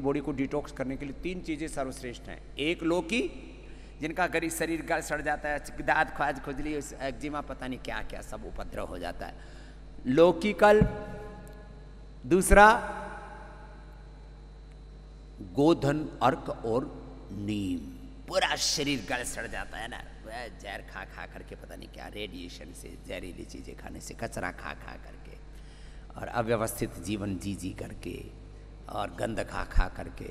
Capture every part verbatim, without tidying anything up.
पूरी बॉडी को डिटॉक्स करने के लिए तीन चीज़ें सर्वश्रेष्ठ हैं। एक लौकी, जिनका गरीब शरीर गल सड़ जाता है, दाद ख्वाज खुजली एक्जिमा पता नहीं क्या क्या सब उपद्रव हो जाता है, लौकी कल। दूसरा गोधन अर्क और नीम, पूरा शरीर गल सड़ जाता है ना, जहर खा खा करके पता नहीं क्या, रेडिएशन से, जहरीली चीज़ें खाने से, कचरा खा खा करके और अव्यवस्थित जीवन जी जी करके और गंद खा खा करके,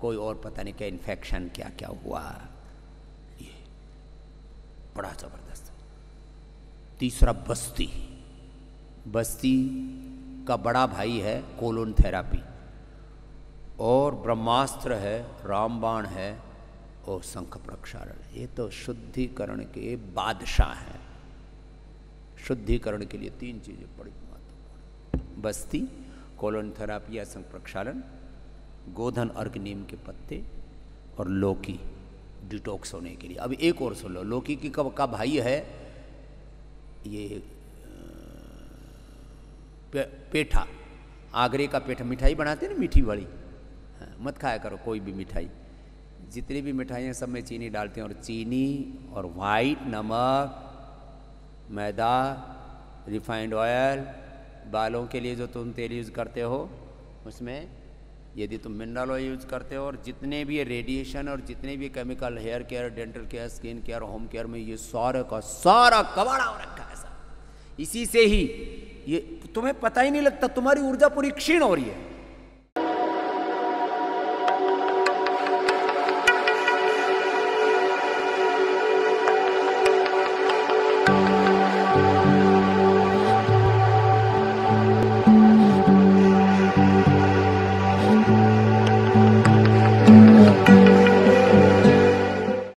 कोई और पता नहीं क्या इन्फेक्शन क्या क्या हुआ, ये बड़ा ज़बरदस्त। तीसरा बस्ती, बस्ती का बड़ा भाई है कोलोन थेरापी और ब्रह्मास्त्र है, रामबाण है और शंख प्रक्षारण। ये तो शुद्धिकरण के बादशाह हैं। शुद्धिकरण के लिए तीन चीज़ें बड़ी महत्वपूर्ण, बस्ती, कोलोन थेरापी या शंख प्रक्षारण, गोधन अर्क नीम के पत्ते और लौकी डिटॉक्स होने के लिए। अब एक और सुन लो, लौकी की कब का भाई है ये पे, पेठा, आगरे का पेठा, मिठाई बनाते ना मीठी वाली, मत खाया करो कोई भी मिठाई, जितनी भी मिठाइयाँ सब में चीनी डालते हैं और चीनी और वाइट नमक, मैदा, रिफाइंड ऑयल, बालों के लिए जो तुम तेल यूज़ करते हो उसमें यदि तुम मिनरल ऑयल यूज़ करते हो, और जितने भी रेडिएशन और जितने भी chemical, hair care, dental care, skin care, home care में ये सारा का सारा कबाड़ा हो रखा है। इसी से ही ये तुम्हें पता ही नहीं लगता, तुम्हारी ऊर्जा पूरी क्षीण हो रही है।